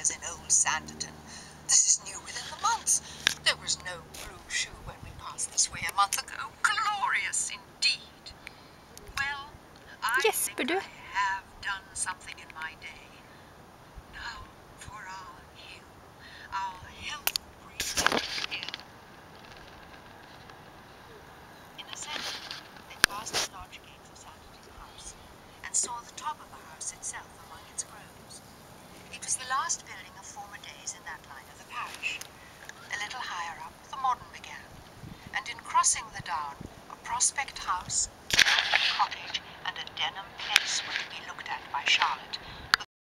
as in old Sanditon. This is new within the month. There was no blue shoe when we passed this way a month ago. Glorious indeed. Well, I have done something in my day. Now for our health breathing hill. In a second, they passed the large gates of Sanditon's house and saw the top of the house itself among its groves. It was the last building of former days in that line of the parish. A little higher up, the modern began, and in crossing the down, a prospect house